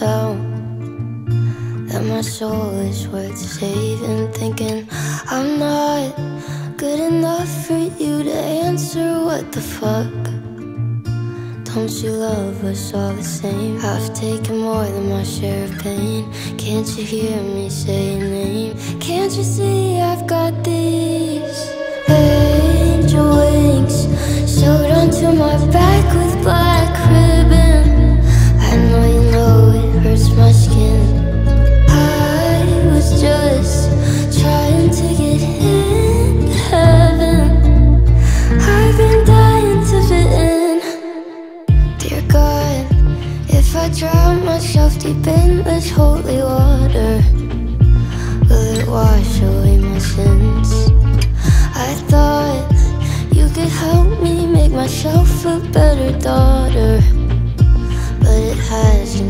doubt that my soul is worth saving, thinking I'm not good enough for you to answer. What the fuck? Don't you love us all the same? I've taken more than my share of pain. Can't you hear me say your name? Can't you see I've got these angel wings sewed onto my back with black ribbon? I know you know it hurts my skin. I was just trying to get in heaven. I've been dying to fit in. Dear God, if I drown myself deep in this holy water, will it wash away my sins? I thought you could help me make myself a better daughter, but it hasn't